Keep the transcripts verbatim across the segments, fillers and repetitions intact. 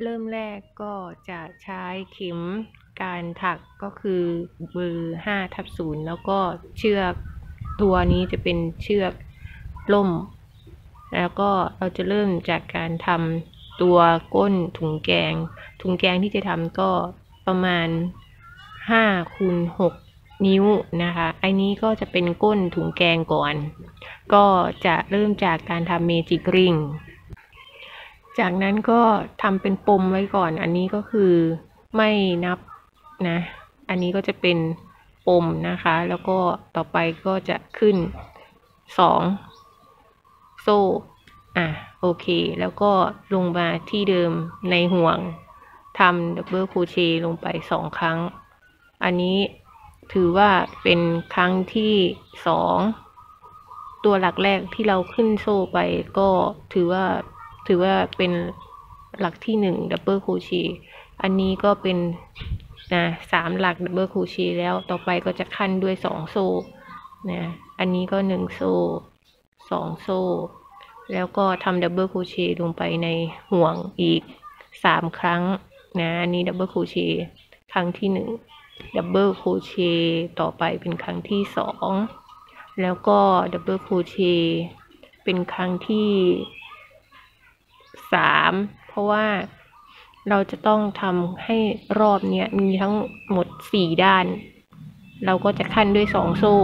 เริ่มแรกก็จะใช้เข็มการถักก็คือเบอร์ห้าทับศูนย์แล้วก็เชือกตัวนี้จะเป็นเชือกล่มแล้วก็เราจะเริ่มจากการทำตัวก้นถุงแกงถุงแกงที่จะทำก็ประมาณห้าคูณหกนิ้วนะคะไอ้นี้ก็จะเป็นก้นถุงแกงก่อนก็จะเริ่มจากการทำเมจิกริงจากนั้นก็ทำเป็นปมไว้ก่อนอันนี้ก็คือไม่นับนะอันนี้ก็จะเป็นปมนะคะแล้วก็ต่อไปก็จะขึ้นสองโซ่อ่ะโอเคแล้วก็ลงมาที่เดิมในห่วงทำดับเบิลโครเชต์ลงไปสองครั้งอันนี้ถือว่าเป็นครั้งที่สองตัวหลักแรกที่เราขึ้นโซ่ไปก็ถือว่าถือว่าเป็นหลักที่หนึ่งดับเบิลโครเชต์อันนี้ก็เป็นนะสามหลักดับเบิลโครเชต์แล้วต่อไปก็จะขั้นด้วยสองโซ่นะอันนี้ก็หนึ่งโซ่สองโซ่แล้วก็ทำดับเบิลโครเชต์ลงไปในห่วงอีกสามครั้งนะอันนี้ดับเบิลโครเชต์ครั้งที่หนึ่งดับเบิลโครเชต์ต่อไปเป็นครั้งที่สองแล้วก็ดับเบิลโครเชต์เป็นครั้งที่สามเพราะว่าเราจะต้องทำให้รอบเนี้ยมีทั้งหมดสี่ด้านเราก็จะขั้นด้วยสองโซ่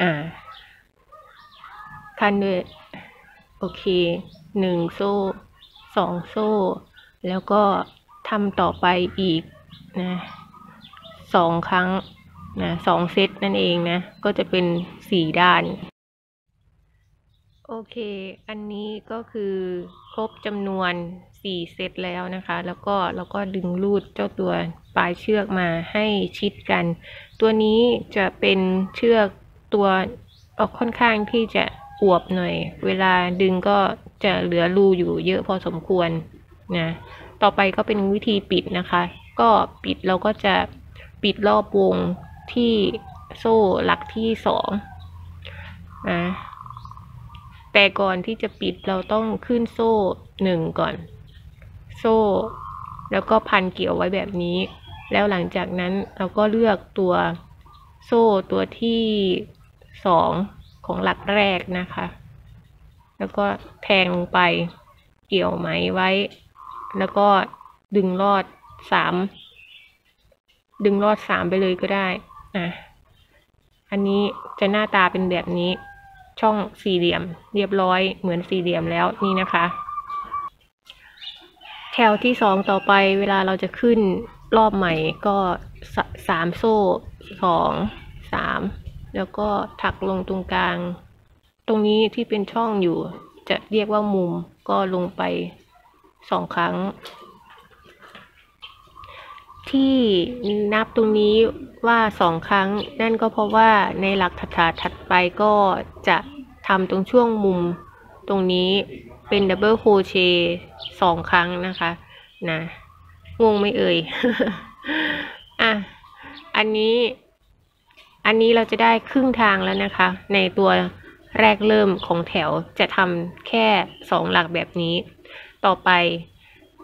อ่าขั้นด้วยโอเคหนึ่งโซ่สองโซ่แล้วก็ทำต่อไปอีกนะสองครั้งนะสองเซตนั่นเองนะก็จะเป็นสี่ด้านโอเคอันนี้ก็คือครบจำนวนสี่เซตแล้วนะคะแล้วก็เราก็ดึงลูดเจ้าตัวปลายเชือกมาให้ชิดกันตัวนี้จะเป็นเชือกตัวออกค่อนข้างที่จะอวบหน่อยเวลาดึงก็จะเหลือรูอยู่เยอะพอสมควรนะต่อไปก็เป็นวิธีปิดนะคะก็ปิดเราก็จะปิดรอบวงที่โซ่หลักที่สองนะแต่ก่อนที่จะปิดเราต้องขึ้นโซ่หนึ่งก่อนโซ่แล้วก็พันเกี่ยวไว้แบบนี้แล้วหลังจากนั้นเราก็เลือกตัวโซ่ตัวที่สองของหลักแรกนะคะแล้วก็แทงลงไปเกี่ยวไหมไว้แล้วก็ดึงลอดสามดึงลอดสามไปเลยก็ได้นะอันนี้จะหน้าตาเป็นแบบนี้ช่องสี่เหลี่ยมเรียบร้อยเหมือนสี่เหลี่ยมแล้วนี่นะคะแถวที่สองต่อไปเวลาเราจะขึ้นรอบใหม่ก็สามโซ่สองสามแล้วก็ถักลงตรงกลางตรงนี้ที่เป็นช่องอยู่จะเรียกว่ามุมก็ลงไปสองครั้งที่นับตรงนี้ว่าสองครั้งนั่นก็เพราะว่าในหลักถัดไปก็จะทำตรงช่วงมุมตรงนี้เป็นดับเบิลโครเชต์สองครั้งนะคะนะงงไม่เอ่ย อ่ะอันนี้อันนี้เราจะได้ครึ่งทางแล้วนะคะในตัวแรกเริ่มของแถวจะทำแค่สองหลักแบบนี้ต่อไป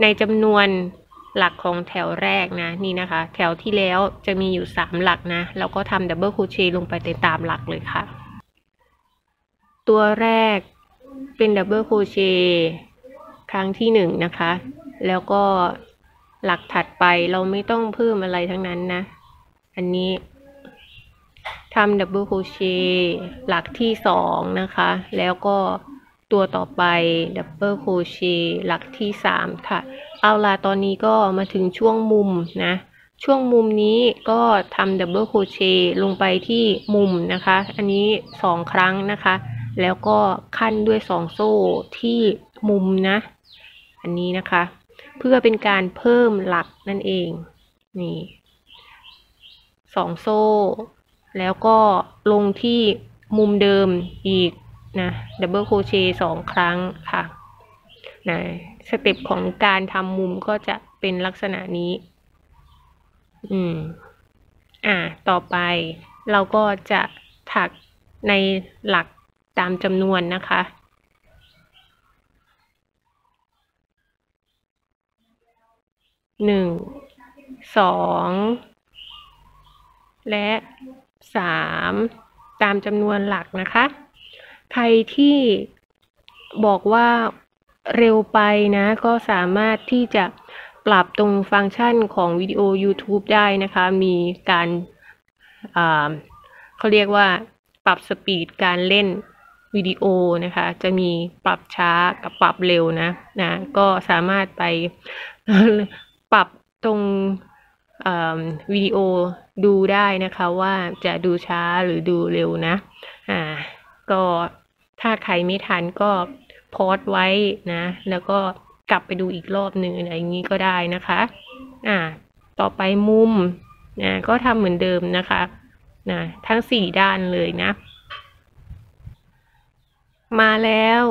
ในจำนวนหลักของแถวแรกนะนี่นะคะแถวที่แล้วจะมีอยู่สามหลักนะเราก็ทำดับเบิลโครเชต์ลงไปตามหลักเลยค่ะตัวแรกเป็นดับเบิลโครเชต์ครั้งที่หนึ่งนะคะแล้วก็หลักถัดไปเราไม่ต้องเพิ่มอะไรทั้งนั้นนะอันนี้ทำดับเบิลโครเชต์หลักที่สองนะคะแล้วก็ตัวต่อไปดับเบิลโครเชต์หลักที่สามค่ะเอาล่ะตอนนี้ก็มาถึงช่วงมุมนะช่วงมุมนี้ก็ทำดับเบิลโครเชต์ลงไปที่มุมนะคะอันนี้สองครั้งนะคะแล้วก็ขั้นด้วยสองโซ่ที่มุมนะอันนี้นะคะเพื่อเป็นการเพิ่มหลักนั่นเองนี่สองโซ่แล้วก็ลงที่มุมเดิมอีกนะดับเบิลโครเชต์สองครั้งค่ะนะสเต็ปของการทำมุมก็จะเป็นลักษณะนี้อืมอ่ะต่อไปเราก็จะถักในหลักตามจำนวนนะคะ หนึ่งสองและสามตามจำนวนหลักนะคะใครที่บอกว่าเร็วไปนะก็สามารถที่จะปรับตรงฟังก์ชันของวิดีโอ YouTube ได้นะคะมีการเขาเรียกว่าปรับสปีดการเล่นวิดีโอนะคะจะมีปรับช้ากับปรับเร็วนะนะก็สามารถไปปรับตรงวิดีโอดูได้นะคะว่าจะดูช้าหรือดูเร็วนะอ่าก็ถ้าใครไม่ทันก็พอดไว้นะแล้วก็กลับไปดูอีกรอบหนึ่งอะไรอย่างนี้ก็ได้นะคะอ่าต่อไปมุมนะก็ทำเหมือนเดิมนะคะนะทั้งสี่ด้านเลยนะมาแล้ว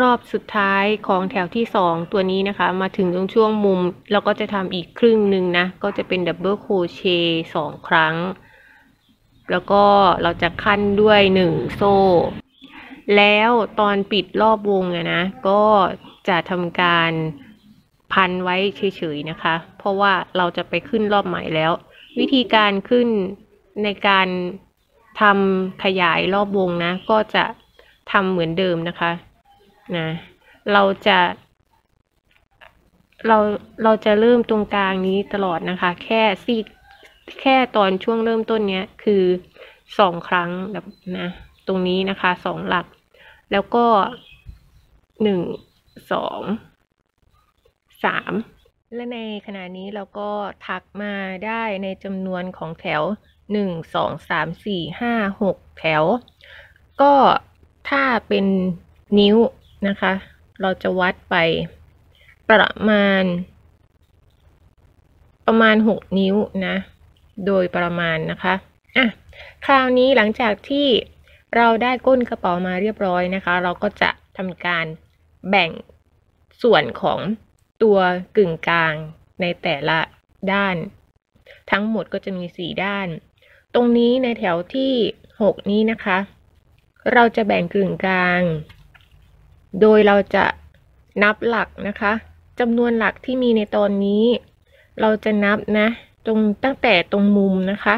รอบสุดท้ายของแถวที่สองตัวนี้นะคะมาถึงตรงช่วงมุมเราก็จะทำอีกครึ่งหนึ่งนะก็จะเป็นดับเบิลโครเชต์สองครั้งแล้วก็เราจะขั้นด้วยหนึ่งโซ่แล้วตอนปิดรอบวงอะนะก็จะทำการพันไว้เฉยๆนะคะเพราะว่าเราจะไปขึ้นรอบใหม่แล้ววิธีการขึ้นในการทำขยายรอบวงนะก็จะทำเหมือนเดิมนะคะนะเราจะเราเราจะเริ่มตรงกลางนี้ตลอดนะคะแค่ซีแค่ตอนช่วงเริ่มต้นเนี้ยคือสองครั้งแบบนะตรงนี้นะคะสองหลักแล้วก็หนึ่งสองสามและในขณะนี้เราก็ถักมาได้ในจำนวนของแถวหนึ่งสองสามสี่ห้าหกแถวก็ถ้าเป็นนิ้วนะคะเราจะวัดไปประมาณประมาณหกนิ้วนะโดยประมาณนะคะอ่ะคราวนี้หลังจากที่เราได้ก้นกระเป๋ามาเรียบร้อยนะคะเราก็จะทำการแบ่งส่วนของตัวกึ่งกลางในแต่ละด้านทั้งหมดก็จะมีสี่ด้านตรงนี้ในแถวที่หกนี้นะคะเราจะแบ่งกึ่งกลางโดยเราจะนับหลักนะคะจำนวนหลักที่มีในตอนนี้เราจะนับนะตรงตั้งแต่ตรงมุมนะคะ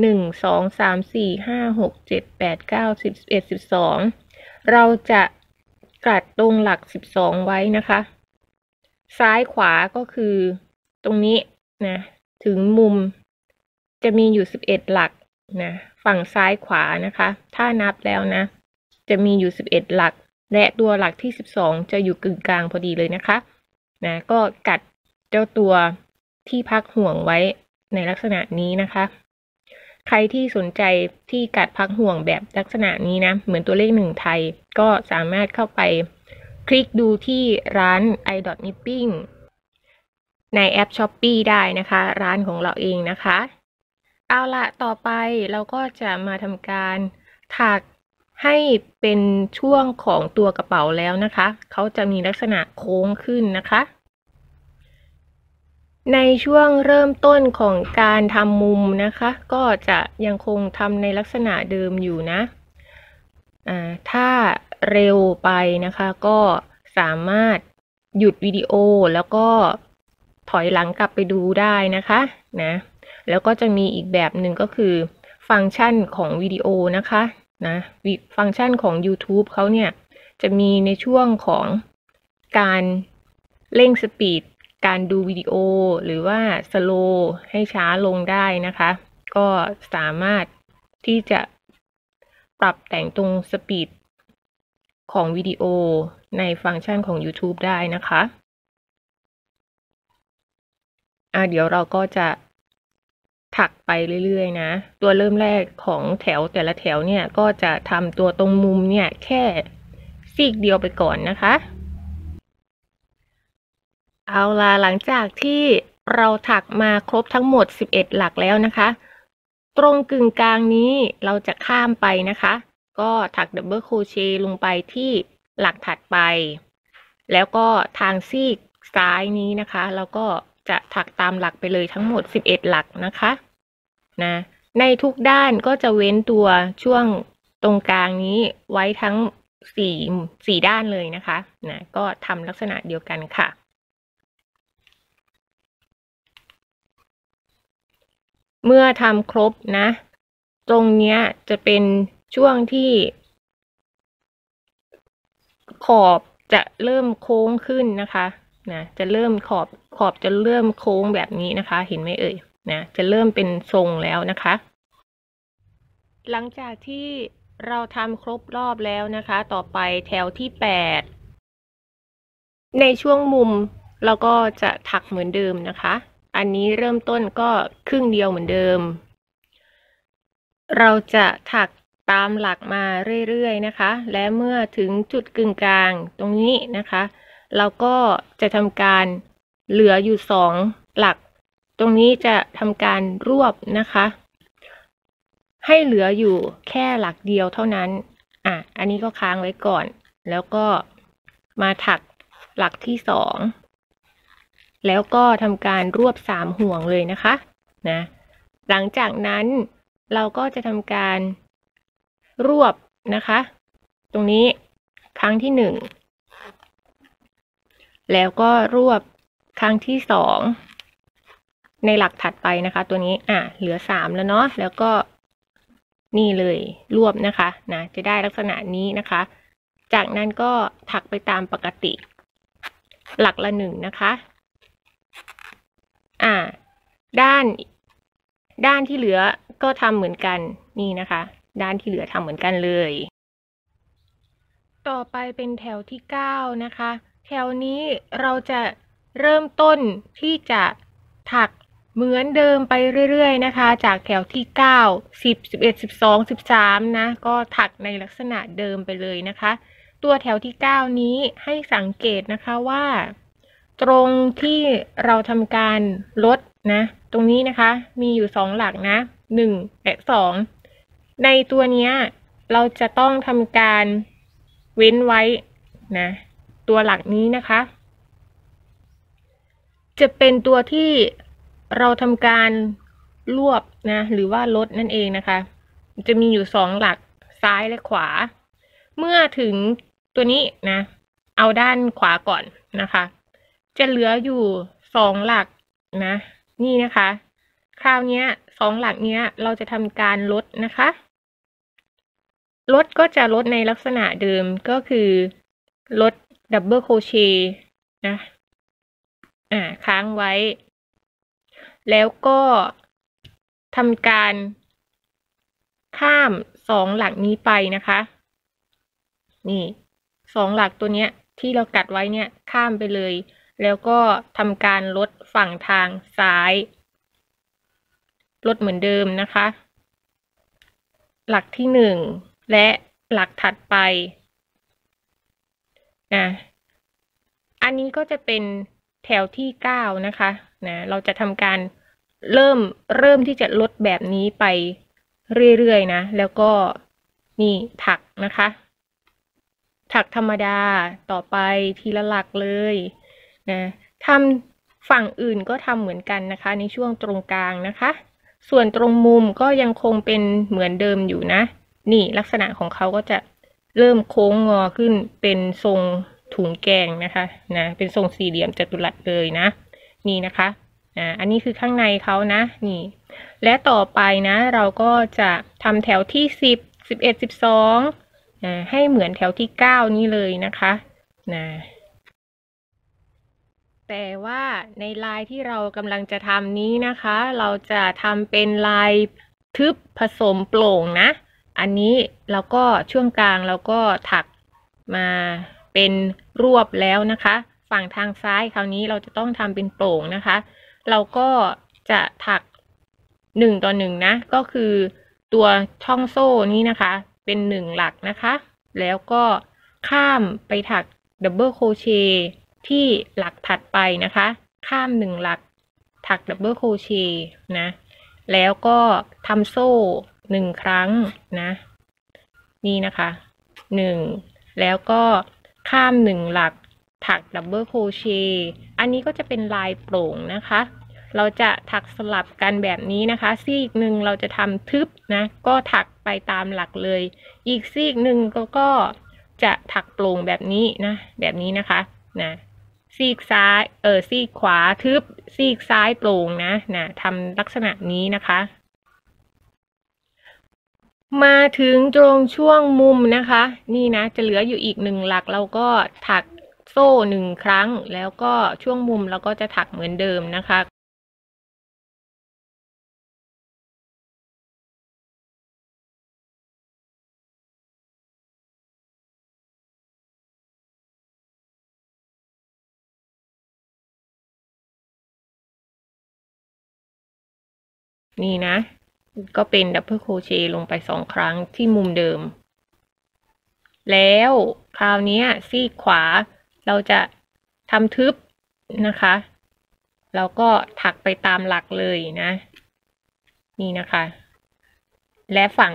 หนึ่งสองสามสี่ห้าหกเจ็ดแปดเก้าสิบเอ็ดสิบสองเราจะกัดตรงหลักสิบสองไว้นะคะซ้ายขวาก็คือตรงนี้นะถึงมุมจะมีอยู่สิบเอ็ดหลักนะฝั่งซ้ายขวานะคะถ้านับแล้วนะจะมีอยู่สิบเอ็ดหลักและตัวหลักที่สิบสองจะอยู่กึ่งกลางพอดีเลยนะคะนะก็กัดเจ้าตัวที่พักห่วงไว้ในลักษณะนี้นะคะใครที่สนใจที่กัดพักห่วงแบบลักษณะนี้นะเหมือนตัวเลขหนึ่งไทยก็สามารถเข้าไปคลิกดูที่ร้าน ไอ ดอท นิปปิ้ง ในแอป ช้อปปี้ ได้นะคะร้านของเราเองนะคะเอาละต่อไปเราก็จะมาทำการถักให้เป็นช่วงของตัวกระเป๋าแล้วนะคะเขาจะมีลักษณะโค้งขึ้นนะคะในช่วงเริ่มต้นของการทำมุมนะคะก็จะยังคงทำในลักษณะเดิมอยู่นะอ่าถ้าเร็วไปนะคะก็สามารถหยุดวิดีโอแล้วก็ถอยหลังกลับไปดูได้นะคะนะแล้วก็จะมีอีกแบบหนึ่งก็คือฟังก์ชันของวิดีโอนะคะนะฟังก์ชันของ ยูทูบ เขาเนี่ยจะมีในช่วงของการเร่งสปีดการดูวิดีโอหรือว่าสโลว์ให้ช้าลงได้นะคะก็สามารถที่จะปรับแต่งตรงสปีดของวิดีโอในฟังก์ชันของ ยูทูบ ได้นะคะอ่ะเดี๋ยวเราก็จะถักไปเรื่อยๆนะตัวเริ่มแรกของแถวแต่ละแถวเนี่ยก็จะทำตัวตรงมุมเนี่ยแค่ซีกเดียวไปก่อนนะคะเอาล่ะหลังจากที่เราถักมาครบทั้งหมดสิบเอ็ดหลักแล้วนะคะตรงกึ่งกลางนี้เราจะข้ามไปนะคะก็ถักดับเบิลโครเชต์ลงไปที่หลักถัดไปแล้วก็ทางซีกซ้ายนี้นะคะเราก็จะถักตามหลักไปเลยทั้งหมดสิบเอ็ดหลักนะคะนะในทุกด้านก็จะเว้นตัวช่วงตรงกลางนี้ไว้ทั้งสี่ สี่ด้านเลยนะคะนะก็ทำลักษณะเดียวกันค่ะ เมื่อทำครบนะตรงเนี้ยจะเป็นช่วงที่ขอบจะเริ่มโค้งขึ้นนะคะนะจะเริ่มขอบขอบจะเริ่มโค้งแบบนี้นะคะเห็นไหมเอ่ยนะจะเริ่มเป็นทรงแล้วนะคะหลังจากที่เราทำครบรอบแล้วนะคะต่อไปแถวที่แปดในช่วงมุมเราก็จะถักเหมือนเดิมนะคะอันนี้เริ่มต้นก็ครึ่งเดียวเหมือนเดิมเราจะถักตามหลักมาเรื่อยๆนะคะและเมื่อถึงจุดกึ่งกลางตรงนี้นะคะเราก็จะทำการเหลืออยู่สองหลักตรงนี้จะทำการรวบนะคะให้เหลืออยู่แค่หลักเดียวเท่านั้นอ่ะอันนี้ก็ค้างไว้ก่อนแล้วก็มาถักหลักที่สองแล้วก็ทำการรวบสามห่วงเลยนะคะนะหลังจากนั้นเราก็จะทำการรวบนะคะตรงนี้ครั้งที่หนึ่งแล้วก็รวบครั้งที่สองในหลักถัดไปนะคะตัวนี้อ่ะเหลือสามแล้วเนาะแล้วก็นี่เลยรวบนะคะนะจะได้ลักษณะนี้นะคะจากนั้นก็ถักไปตามปกติหลักละหนึ่งนะคะอ่าด้านด้านที่เหลือก็ทำเหมือนกันนี่นะคะด้านที่เหลือทำเหมือนกันเลยต่อไปเป็นแถวที่เก้านะคะแถวนี้เราจะเริ่มต้นที่จะถักเหมือนเดิมไปเรื่อยๆนะคะจากแถวที่เก้า สิบ สิบเอ็ด สิบสอง สิบสามนะก็ถักในลักษณะเดิมไปเลยนะคะตัวแถวที่เก้านี้ให้สังเกตนะคะว่าตรงที่เราทำการลดนะตรงนี้นะคะมีอยู่สองหลักนะหนึ่งและสองในตัวเนี้ยเราจะต้องทำการเว้นไว้นะตัวหลักนี้นะคะจะเป็นตัวที่เราทำการรวบนะหรือว่าลดนั่นเองนะคะจะมีอยู่สองหลักซ้ายและขวาเมื่อถึงตัวนี้นะเอาด้านขวาก่อนนะคะจะเหลืออยู่สองหลักนะนี่นะคะคราวนี้สองหลักเนี้ยเราจะทำการลดนะคะลดก็จะลดในลักษณะเดิมก็คือลดดับเบิลโครเชต์นะอ่าค้างไว้แล้วก็ทำการข้ามสองหลักนี้ไปนะคะนี่สองหลักตัวเนี้ยที่เรากัดไว้เนี่ยข้ามไปเลยแล้วก็ทำการลดฝั่งทางซ้ายลดเหมือนเดิมนะคะหลักที่หนึ่งและหลักถัดไปนะอันนี้ก็จะเป็นแถวที่เก้านะคะนะเราจะทำการเริ่มเริ่มที่จะลดแบบนี้ไปเรื่อยๆนะแล้วก็นี่ถักนะคะถักธรรมดาต่อไปทีละหลักเลยนะทำฝั่งอื่นก็ทำเหมือนกันนะคะในช่วงตรงกลางนะคะส่วนตรงมุมก็ยังคงเป็นเหมือนเดิมอยู่นะนี่ลักษณะของเขาก็จะเริ่มโค้งงอขึ้นเป็นทรงถุงแกงนะคะนะเป็นทรงสี่เหลี่ยมจัตุรัสเลยนะนี่นะคะนะอันนี้คือข้างในเขานะนี่และต่อไปนะเราก็จะทำแถวที่สิบ สิบเอ็ด สิบสองนะให้เหมือนแถวที่เก้านี้เลยนะคะนะแต่ว่าในลายที่เรากำลังจะทำนี้นะคะเราจะทำเป็นลายทึบผสมโปร่งนะอันนี้เราก็ช่วงกลางเราก็ถักมาเป็นรวบแล้วนะคะฝั่งทางซ้ายคราวนี้เราจะต้องทำเป็นโปร่งนะคะเราก็จะถักหนึ่งต่อหนึ่งนะก็คือตัวช่องโซ่นี้นะคะเป็นหนึ่งหลักนะคะแล้วก็ข้ามไปถักดับเบิลโครเชต์ที่หลักถัดไปนะคะข้ามหนึ่งหลักถักดับเบิลโครเชต์นะแล้วก็ทำโซ่หนึ่งครั้งนะนี่นะคะหนึ่งแล้วก็ข้ามหนึ่งหลักถักดับเบิลโครเชต์อันนี้ก็จะเป็นลายโปร่งนะคะเราจะถักสลับกันแบบนี้นะคะซีกหนึ่งเราจะทำทึบนะก็ถักไปตามหลักเลยอีกซีกหนึ่งก็ก็จะถักโปร่งแบบนี้นะแบบนี้นะคะนะซีกซ้ายเออซีกขวาทึบซีกซ้ายโปร่งนะนะทำลักษณะนี้นะคะ มาถึงตรงช่วงมุมนะคะนี่นะจะเหลืออยู่อีกหนึ่งหลักเราก็ถักโซ่หนึ่งครั้งแล้วก็ช่วงมุมเราก็จะถักเหมือนเดิมนะคะนี่นะก็เป็นดับเบิลโครเชต์ลงไปสองครั้งที่มุมเดิมแล้วคราวนี้ซีกขวาเราจะทำทึบนะคะแล้วก็ถักไปตามหลักเลยนะนี่นะคะและฝั่ง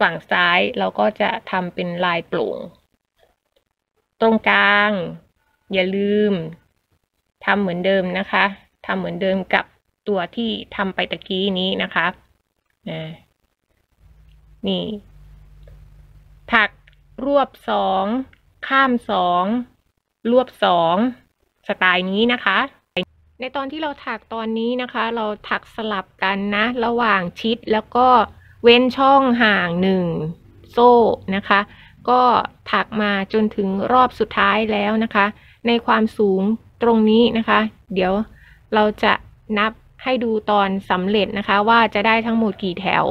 ฝั่งซ้ายเราก็จะทำเป็นลายโปร่งตรงกลางอย่าลืมทำเหมือนเดิมนะคะทำเหมือนเดิมกับตัวที่ทำไปตะกี้นี้นะคะนะนี่ถักรวบสองข้ามสองรวบสองสไตล์นี้นะคะในตอนที่เราถักตอนนี้นะคะเราถักสลับกันนะระหว่างชิดแล้วก็เว้นช่องห่างหนึ่งโซ่นะคะก็ถักมาจนถึงรอบสุดท้ายแล้วนะคะในความสูงตรงนี้นะคะเดี๋ยวเราจะนับให้ดูตอนสำเร็จนะคะว่าจะได้ทั้งหมดกี่แถว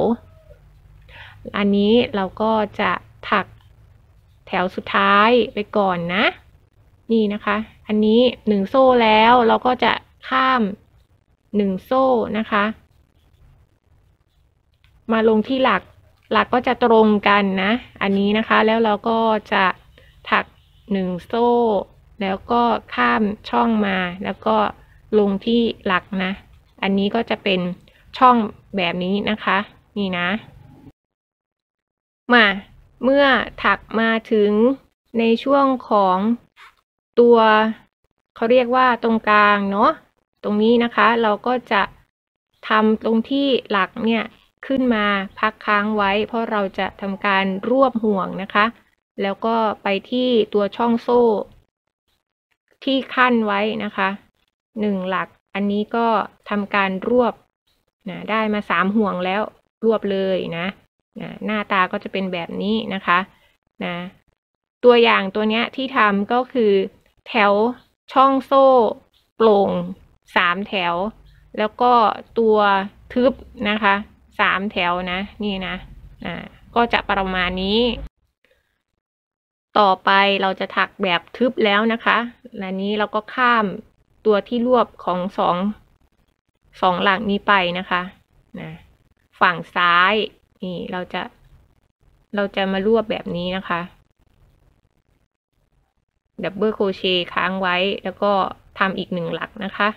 อันนี้เราก็จะถักแถวสุดท้ายไปก่อนนะนี่นะคะอันนี้หนึ่งโซ่แล้วเราก็จะข้ามหนึ่งโซ่นะคะมาลงที่หลักหลักก็จะตรงกันนะอันนี้นะคะแล้วเราก็จะถักหนึ่งโซ่แล้วก็ข้ามช่องมาแล้วก็ลงที่หลักนะอันนี้ก็จะเป็นช่องแบบนี้นะคะนี่นะมาเมื่อถักมาถึงในช่วงของตัวเขาเรียกว่าตรงกลางเนาะตรงนี้นะคะเราก็จะทำตรงที่หลักเนี่ยขึ้นมาพักค้างไว้เพราะเราจะทำการรวบห่วงนะคะแล้วก็ไปที่ตัวช่องโซ่ที่ขั้นไว้นะคะหนึ่งหลักอันนี้ก็ทำการรวบนะได้มาสามห่วงแล้วรวบเลยนะนะหน้าตาก็จะเป็นแบบนี้นะคะนะตัวอย่างตัวเนี้ยที่ทำก็คือแถวช่องโซ่โปร่งสามแถวแล้วก็ตัวทึบนะคะสามแถวนะนี่นะนะก็จะประมาณนี้ต่อไปเราจะถักแบบทึบแล้วนะคะและนี้เราก็ข้ามตัวที่รวบของสองสองหลักนี้ไปนะคะนะฝั่งซ้ายนี่เราจะเราจะมารวบแบบนี้นะคะดับเบิลโครเชต์ค้างไว้แล้วก็ทำอีกหนึ่งหลักนะคะ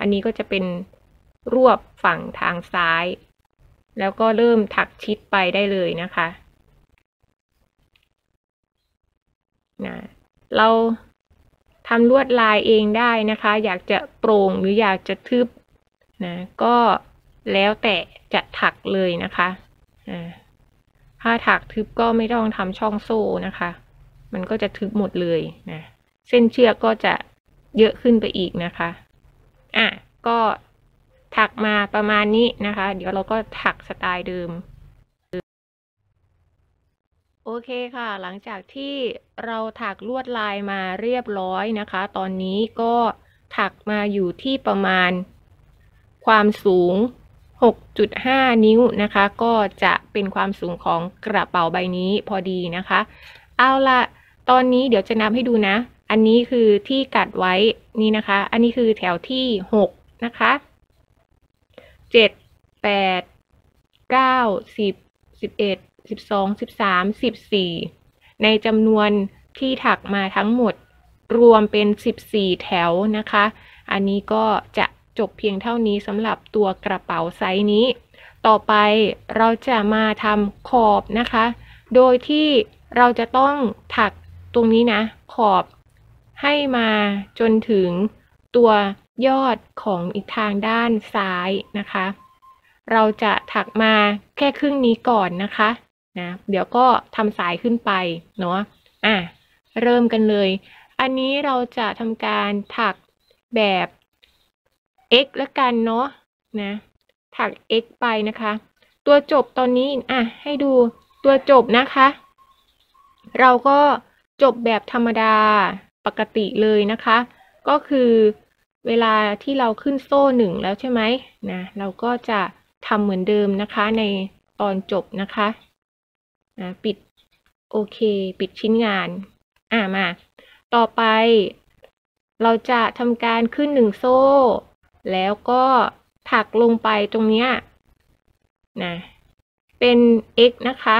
อันนี้ก็จะเป็นรวบฝั่งทางซ้ายแล้วก็เริ่มถักชิดไปได้เลยนะคะนะเราทำลวดลายเองได้นะคะอยากจะโปร่งหรืออยากจะทึบนะก็แล้วแต่จะถักเลยนะคะถ้าถักทึบก็ไม่ต้องทำช่องโซ่นะคะมันก็จะทึบหมดเลยนะเส้นเชือกก็จะเยอะขึ้นไปอีกนะคะอ่ะก็ถักมาประมาณนี้นะคะเดี๋ยวเราก็ถักสไตล์เดิมโอเคค่ะหลังจากที่เราถักลวดลายมาเรียบร้อยนะคะตอนนี้ก็ถักมาอยู่ที่ประมาณความสูง หกจุดห้า นิ้วนะคะก็จะเป็นความสูงของกระเป๋าใบนี้พอดีนะคะเอาละตอนนี้เดี๋ยวจะนับให้ดูนะอันนี้คือที่กัดไว้นี่นะคะอันนี้คือแถวที่หกนะคะเจ็ด แปด เก้า สิบ สิบเอ็ด สิบสอง สิบสาม สิบสี่ในจำนวนที่ถักมาทั้งหมดรวมเป็นสิบสี่แถวนะคะอันนี้ก็จะจบเพียงเท่านี้สำหรับตัวกระเป๋าไซส์นี้ต่อไปเราจะมาทำขอบนะคะโดยที่เราจะต้องถักตรงนี้นะขอบให้มาจนถึงตัวยอดของอีกทางด้านซ้ายนะคะเราจะถักมาแค่ครึ่งนี้ก่อนนะคะนะเดี๋ยวก็ทำสายขึ้นไปเนาะอ่ะเริ่มกันเลยอันนี้เราจะทำการถักแบบ x ละกันเนาะนะถัก x ไปนะคะ ตัวจบตอนนี้อ่ะให้ดูตัวจบนะคะเราก็จบแบบธรรมดาปกติเลยนะคะก็คือเวลาที่เราขึ้นโซ่หนึ่งแล้วใช่ไหมนะเราก็จะทำเหมือนเดิมนะคะในตอนจบนะคะนะปิดโอเคปิดชิ้นงานอ่ะมาต่อไปเราจะทำการขึ้นหนึ่งโซ่แล้วก็ถักลงไปตรงเนี้ยนะเป็น x นะคะ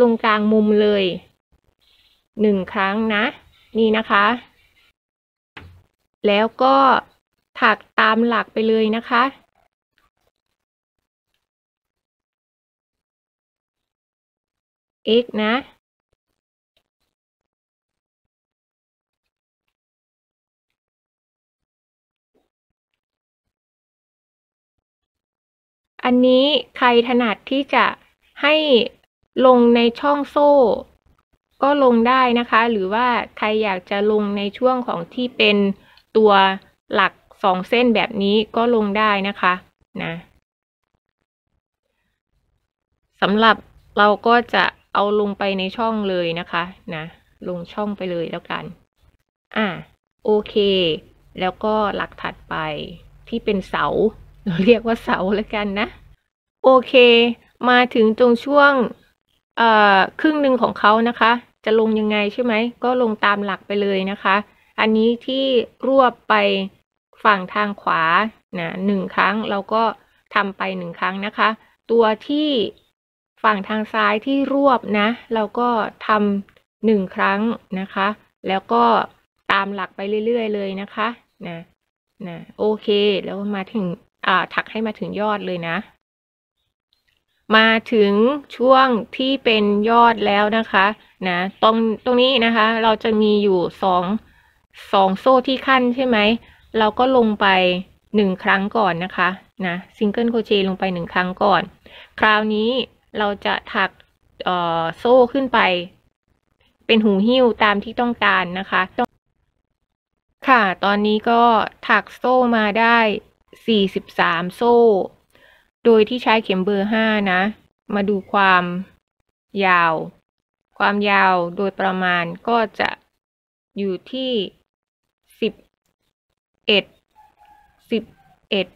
ลงกลางมุมเลยหนึ่งครั้งนะนี่นะคะแล้วก็ถักตามหลักไปเลยนะคะx นะอันนี้ใครถนัดที่จะให้ลงในช่องโซ่ก็ลงได้นะคะหรือว่าใครอยากจะลงในช่วงของที่เป็นตัวหลักสองเส้นแบบนี้ก็ลงได้นะคะนะสำหรับเราก็จะเอาลงไปในช่องเลยนะคะนะลงช่องไปเลยแล้วกันอ่ะโอเคแล้วก็หลักถัดไปที่เป็นเสาเราเรียกว่าเสาแล้วกันนะโอเคมาถึงตรงช่วงเอ่อครึ่งหนึ่งของเขานะคะจะลงยังไงใช่ไหมก็ลงตามหลักไปเลยนะคะอันนี้ที่รวบไปฝั่งทางขวานะหนึ่งครั้งเราก็ทำไปหนึ่งครั้งนะคะตัวที่ฝั่งทางซ้ายที่รวบนะเราก็ทำหนึ่งครั้งนะคะแล้วก็ตามหลักไปเรื่อยๆเลยนะคะนะนะโอเคแล้วมาถึงอ่าถักให้มาถึงยอดเลยนะมาถึงช่วงที่เป็นยอดแล้วนะคะนะตรงตรงนี้นะคะเราจะมีอยู่สองสองโซ่ที่ขั้นใช่ไหมเราก็ลงไปหนึ่งครั้งก่อนนะคะนะซิงเกิลโครเชต์ลงไปหนึ่งครั้งก่อนคราวนี้เราจะถักเอ่อโซ่ขึ้นไปเป็นหูหิ้วตามที่ต้องการนะคะค่ะตอนนี้ก็ถักโซ่มาได้สี่สิบสามโซ่โดยที่ใช้เข็มเบอร์ห้านะมาดูความยาวความยาวโดยประมาณก็จะอยู่ที่สิบเอ็ด สิบเอ็ด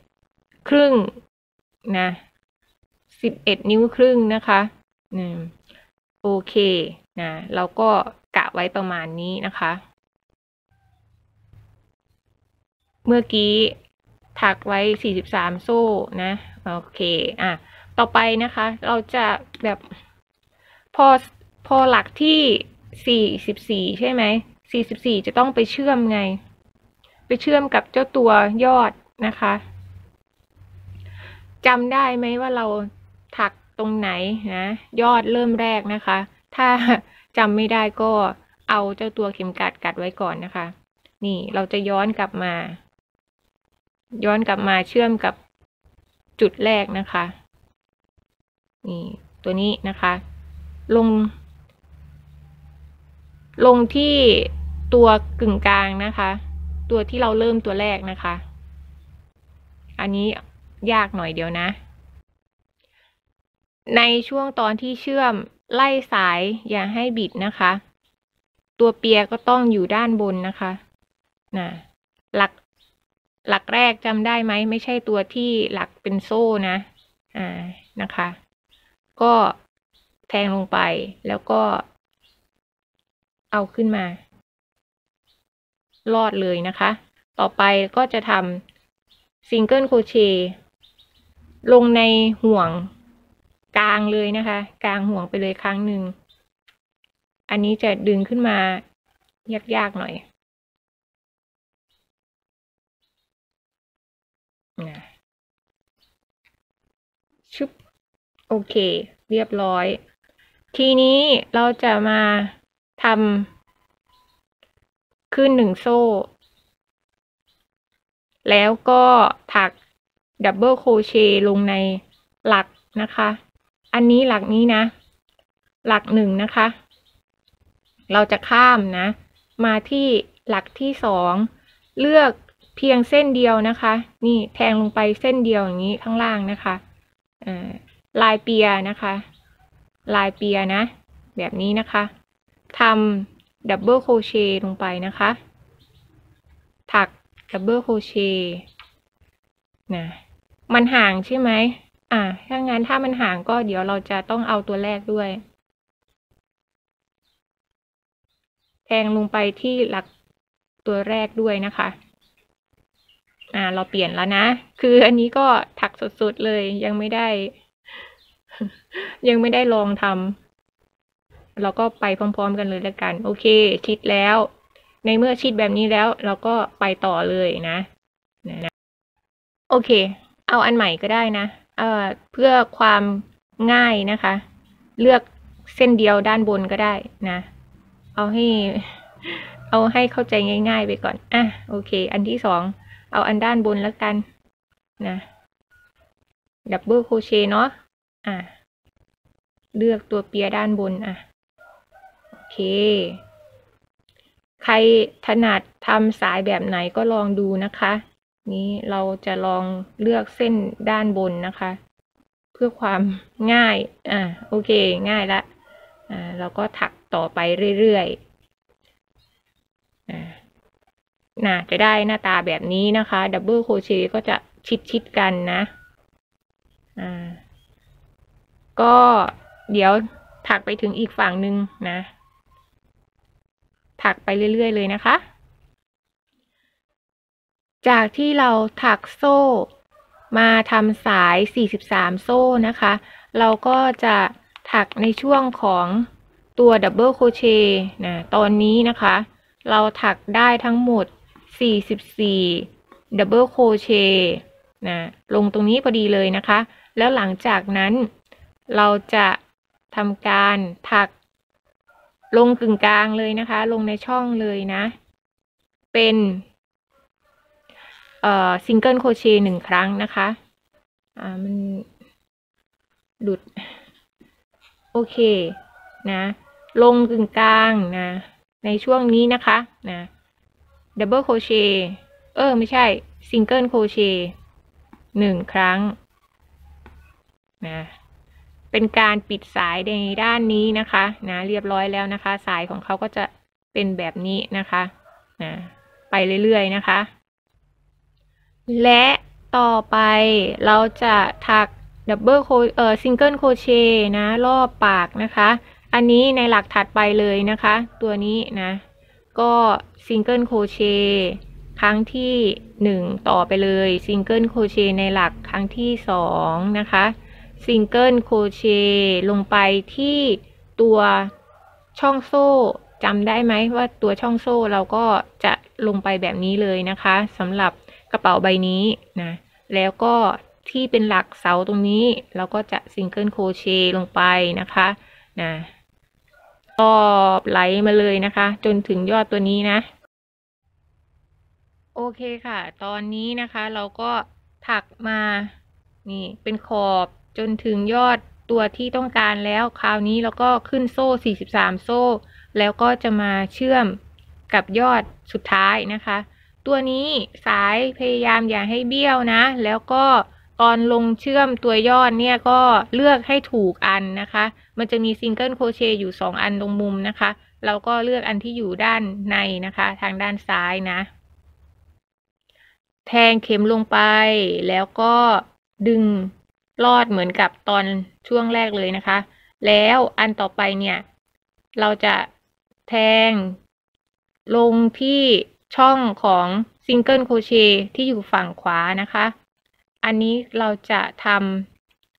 ครึ่งนะสิบเอ็ดนิ้วครึ่งนะคะอืมโอเคนะเราก็กะไว้ประมาณนี้นะคะเมื่อกี้ถักไว้สี่สิบสามโซ่นะโอเคอ่ะต่อไปนะคะเราจะแบบพอพอหลักที่สี่สิบสี่ใช่ไหมสี่สิบสี่จะต้องไปเชื่อมไงไปเชื่อมกับเจ้าตัวยอดนะคะจำได้ไหมว่าเราถักตรงไหนนะยอดเริ่มแรกนะคะถ้าจำไม่ได้ก็เอาเจ้าตัวเข็มกลัดกัดไว้ก่อนนะคะนี่เราจะย้อนกลับมาย้อนกลับมาเชื่อมกับจุดแรกนะคะนี่ตัวนี้นะคะลงลงที่ตัวกึ่งกลางนะคะตัวที่เราเริ่มตัวแรกนะคะอันนี้ยากหน่อยเดียวนะในช่วงตอนที่เชื่อมไล่สายอย่าให้บิดนะคะตัวเปียก็ต้องอยู่ด้านบนนะคะนะหลักหลักแรกจำได้ไหมไม่ใช่ตัวที่หลักเป็นโซ่นะอ่านะคะก็แทงลงไปแล้วก็เอาขึ้นมาลอดเลยนะคะต่อไปก็จะทำซิงเกิลโครเชต์ลงในห่วงกลางเลยนะคะกลางห่วงไปเลยครั้งหนึ่งอันนี้จะดึงขึ้นมายากๆหน่อยนะชุบโอเคเรียบร้อยทีนี้เราจะมาทำขึ้นหนึ่งโซ่แล้วก็ถักดับเบิลโครเชต์ลงในหลักนะคะอันนี้หลักนี้นะหลักหนึ่งนะคะเราจะข้ามนะมาที่หลักที่สองเลือกเพียงเส้นเดียวนะคะนี่แทงลงไปเส้นเดียวอย่างนี้ข้างล่างนะคะ ลายเปียนะคะลายเปียนะแบบนี้นะคะทำดับเบิลโครเชต์ลงไปนะคะถักดับเบิลโครเชต์นะมันห่างใช่ไหมอ่ะถ้างั้นถ้ามันห่างก็เดี๋ยวเราจะต้องเอาตัวแรกด้วยแทงลงไปที่หลักตัวแรกด้วยนะคะอ่าเราเปลี่ยนแล้วนะคืออันนี้ก็ถักสดๆเลยยังไม่ได้ยังไม่ได้ลองทำเราก็ไปพร้อมๆกันเลยแล้วกันโอเคชิดแล้วในเมื่อชิดแบบนี้แล้วเราก็ไปต่อเลยนะนะโอเคเอาอันใหม่ก็ได้นะเอ่อเพื่อความง่ายนะคะเลือกเส้นเดียวด้านบนก็ได้นะเอาให้เอาให้เข้าใจง่ายๆไปก่อนอ่ะโอเคอันที่สองเอาอันด้านบนแล้วกันนะดับเบิลโครเชต์เนาะอ่ะเลือกตัวเปียด้านบนอ่ะโอเคใครถนัดทำสายแบบไหนก็ลองดูนะคะนี้เราจะลองเลือกเส้นด้านบนนะคะเพื่อความง่ายอ่ะโอเคง่ายละอ่าเราก็ถักต่อไปเรื่อยๆอ่าน่าจะได้หน้าตาแบบนี้นะคะดับเบิลโครเชต์ก็จะชิดๆกันนะอ่าก็เดี๋ยวถักไปถึงอีกฝั่งหนึ่งนะถักไปเรื่อยๆเลยนะคะจากที่เราถักโซ่มาทำสายสี่สิบสามโซ่นะคะเราก็จะถักในช่วงของตัวดับเบิลโครเชต์นะตอนนี้นะคะเราถักได้ทั้งหมดสี่สิบสี่ดับเบิลโครเชต์นะลงตรงนี้พอดีเลยนะคะแล้วหลังจากนั้นเราจะทำการถักลงกึ่งกลางเลยนะคะลงในช่องเลยนะเป็นเอ่อซิงเกิลโครเชต์หนึ่งครั้งนะคะอ่ามันหลุดโอเคนะลงกึ่งกลางนะในช่วงนี้นะคะนะดับเบิลโครเชต์เออไม่ใช่ซิงเกิลโครเชต์หนึ่งครั้งนะเป็นการปิดสายในด้านนี้นะคะนะเรียบร้อยแล้วนะคะสายของเขาก็จะเป็นแบบนี้นะคะนะไปเรื่อยๆนะคะและต่อไปเราจะถักดับเบิลโคเอ่อซิงเกิลโครเชต์นะรอบปากนะคะอันนี้ในหลักถัดไปเลยนะคะตัวนี้นะก็ซิงเกิลโครเชต์ครั้งที่หนึ่งต่อไปเลยซิงเกิลโครเชต์ในหลักครั้งที่สองนะคะซิงเกิลโครเชต์ลงไปที่ตัวช่องโซ่จำได้ไหมว่าตัวช่องโซ่เราก็จะลงไปแบบนี้เลยนะคะสำหรับกระเป๋าใบนี้นะแล้วก็ที่เป็นหลักเสาตรงนี้เราก็จะซิงเกิลโครเชต์ลงไปนะคะนะตอบไหลมาเลยนะคะจนถึงยอดตัวนี้นะโอเคค่ะตอนนี้นะคะเราก็ถักมานี่เป็นขอบจนถึงยอดตัวที่ต้องการแล้วคราวนี้เราก็ขึ้นโซ่สี่สิบสามโซ่แล้วก็จะมาเชื่อมกับยอดสุดท้ายนะคะตัวนี้สายพยายามอย่าให้เบี้ยวนะแล้วก็ตอนลงเชื่อมตัวยอดเนี่ยก็เลือกให้ถูกอันนะคะมันจะมีซิงเกิลโครเชต์อยู่สองอันตรงมุมนะคะเราก็เลือกอันที่อยู่ด้านในนะคะทางด้านซ้ายนะแทงเข็มลงไปแล้วก็ดึงลอดเหมือนกับตอนช่วงแรกเลยนะคะแล้วอันต่อไปเนี่ยเราจะแทงลงที่ช่องของซิงเกิลโครเชต์ที่อยู่ฝั่งขวานะคะอันนี้เราจะท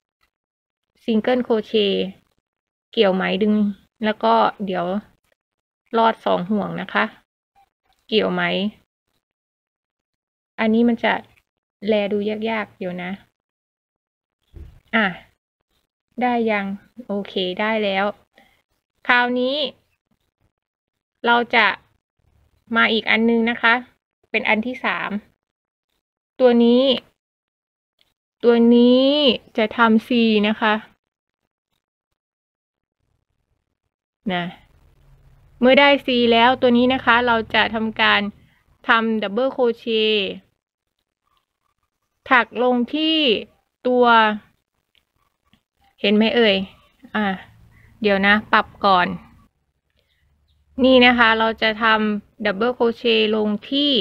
ำซิงเกิลโครเชต์เกี่ยวไหมดึงแล้วก็เดี๋ยวลอดสองห่วงนะคะเกี่ยวไหมอันนี้มันจะแลดูยากๆเดี๋ยวนะอ่ะได้ยังโอเคได้แล้วคราวนี้เราจะมาอีกอันนึงนะคะเป็นอันที่สามตัวนี้ตัวนี้จะทำซีนะคะนะเมื่อได้ซีแล้วตัวนี้นะคะเราจะทำการทำดับเบิลโครเชต์ถักลงที่ตัว เห็นไหมเอ่ยอ่าเดี๋ยวนะปรับก่อนนี่นะคะเราจะทำดับเบิลโครเชต์ลงที่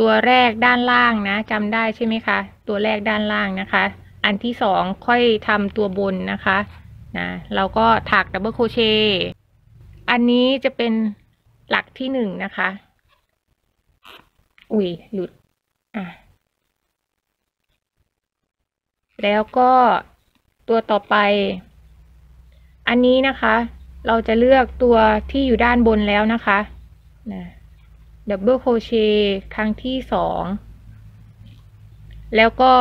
ตัวแรกด้านล่างนะจำได้ใช่ไหมคะตัวแรกด้านล่างนะคะอันที่สองค่อยทำตัวบนนะคะนะเราก็ถักดับเบิลโครเชต์อันนี้จะเป็นหลักที่หนึ่งนะคะอุ้ยหลุดอ่ะแล้วก็ตัวต่อไปอันนี้นะคะเราจะเลือกตัวที่อยู่ด้านบนแล้วนะคะนะดับเบิลโครเชต์ครั้งที่สองแล้วก็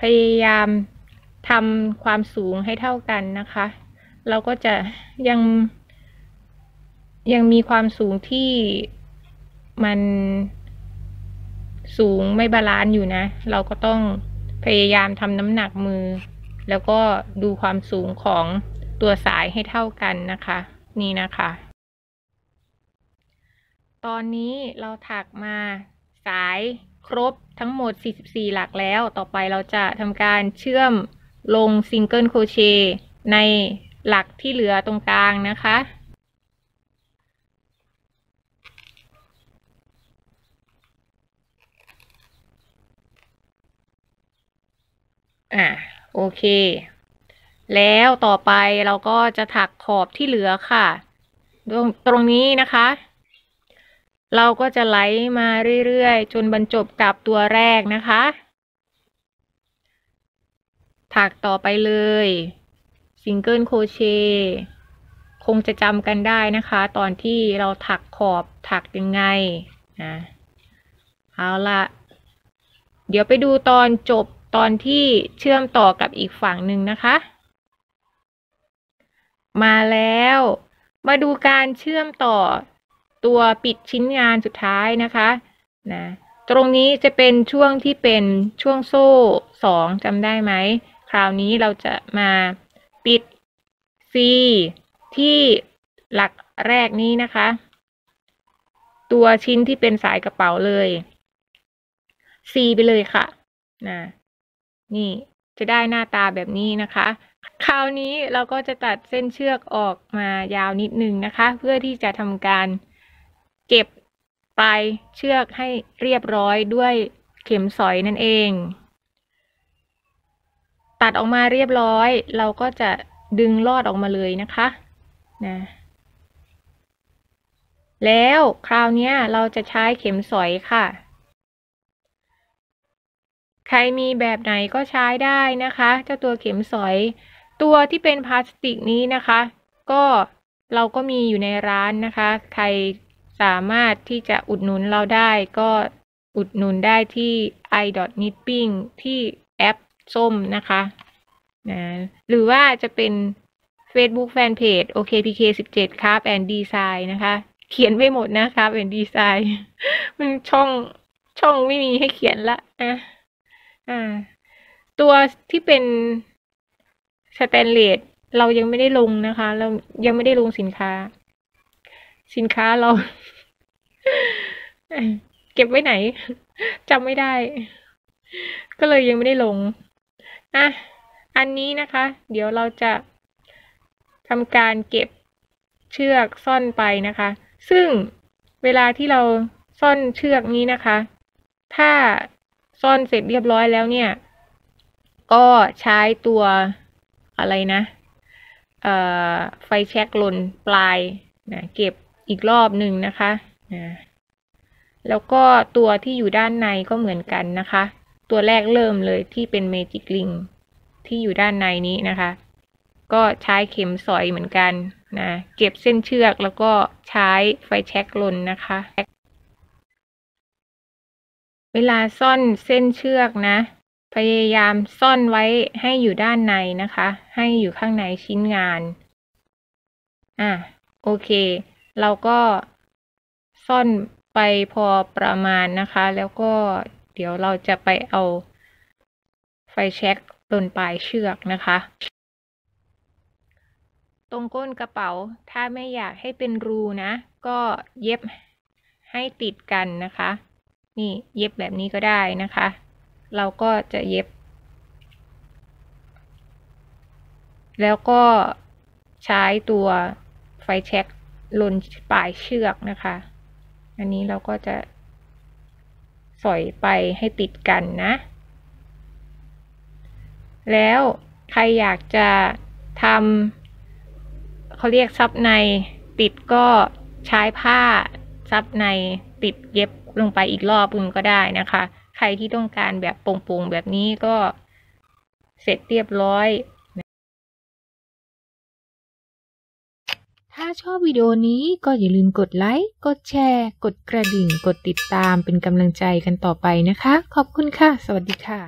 พยายามทำความสูงให้เท่ากันนะคะเราก็จะยังยังมีความสูงที่มันสูงไม่บาลานซ์อยู่นะเราก็ต้องพยายามทำน้ำหนักมือแล้วก็ดูความสูงของตัวสายให้เท่ากันนะคะนี่นะคะตอนนี้เราถักมาสายครบทั้งหมดสี่สิบสี่หลักแล้วต่อไปเราจะทำการเชื่อมลงซิงเกิลโครเชต์ในหลักที่เหลือตรงกลางนะคะอ่ะโอเคแล้วต่อไปเราก็จะถักขอบที่เหลือค่ะตรงตรงนี้นะคะเราก็จะไหลมาเรื่อยๆจนบรรจบกับตัวแรกนะคะถักต่อไปเลยซิงเกิลโครเชต์คงจะจำกันได้นะคะตอนที่เราถักขอบถักยังไงนะเอาละเดี๋ยวไปดูตอนจบตอนที่เชื่อมต่อกับอีกฝั่งหนึ่งนะคะมาแล้วมาดูการเชื่อมต่อตัวปิดชิ้นงานสุดท้ายนะคะนะตรงนี้จะเป็นช่วงที่เป็นช่วงโซ่สองจำได้ไหมคราวนี้เราจะมาปิด C ที่หลักแรกนี้นะคะตัวชิ้นที่เป็นสายกระเป๋าเลย C ไปเลยค่ะนะนี่จะได้หน้าตาแบบนี้นะคะคราวนี้เราก็จะตัดเส้นเชือกออกมายาวนิดนึงนะคะเพื่อที่จะทำการเก็บปลายเชือกให้เรียบร้อยด้วยเข็มสอยนั่นเองตัดออกมาเรียบร้อยเราก็จะดึงลอดออกมาเลยนะคะนะแล้วคราวนี้เราจะใช้เข็มสอยค่ะใครมีแบบไหนก็ใช้ได้นะคะเจ้าตัวเข็มสอยตัวที่เป็นพลาสติกนี้นะคะก็เราก็มีอยู่ในร้านนะคะใครสามารถที่จะอุดหนุนเราได้ก็อุดหนุนได้ที่ ไอ ดอท นิปปิ้ง ที่แอปส้มนะคะนะหรือว่าจะเป็น Facebook Fanpage โอ เค พี เค สิบเจ็ด Craft and Design นะคะเขียนไปหมดนะ Craft and Design มันช่องช่องไม่มีให้เขียนละนะตัวที่เป็นสแตนเลสเรายังไม่ได้ลงนะคะเรายังไม่ได้ลงสินค้าสินค้าเรา เก็บไว้ไหนจำไม่ได้ก็เลยยังไม่ได้ลงอ่ะอันนี้นะคะเดี๋ยวเราจะทำการเก็บเชือกซ่อนไปนะคะซึ่งเวลาที่เราซ่อนเชือกนี้นะคะถ้าซ่อนเสร็จเรียบร้อยแล้วเนี่ยก็ใช้ตัวอะไรนะเอ่อไฟแช็กลนปลายนะเก็บอีกรอบหนึ่งนะคะนะแล้วก็ตัวที่อยู่ด้านในก็เหมือนกันนะคะตัวแรกเริ่มเลยที่เป็นเมจิกลิงที่อยู่ด้านในนี้นะคะก็ใช้เข็มสอยเหมือนกันนะเก็บเส้นเชือกแล้วก็ใช้ไฟแช็กลนนะคะเวลาซ่อนเส้นเชือกนะพยายามซ่อนไว้ให้อยู่ด้านในนะคะให้อยู่ข้างในชิ้นงานอ่ะโอเคเราก็ซ่อนไปพอประมาณนะคะแล้วก็เดี๋ยวเราจะไปเอาไฟแช็กลนปลายเชือกนะคะตรงก้นกระเป๋าถ้าไม่อยากให้เป็นรูนะก็เย็บให้ติดกันนะคะนี่เย็บแบบนี้ก็ได้นะคะเราก็จะเย็บ แล้วก็ใช้ตัวไฟแช็กลนปลายเชือกนะคะอันนี้เราก็จะสอยไปให้ติดกันนะแล้วใครอยากจะทำเขาเรียกซับในติดก็ใช้ผ้าซับในติดเย็บลงไปอีกรอบนึงก็ได้นะคะใครที่ต้องการแบบโป่งๆแบบนี้ก็เสร็จเรียบร้อยถ้าชอบวิดีโอนี้ก็อย่าลืมกดไลค์กดแชร์กดกระดิ่งกดติดตามเป็นกำลังใจกันต่อไปนะคะขอบคุณค่ะสวัสดีค่ะ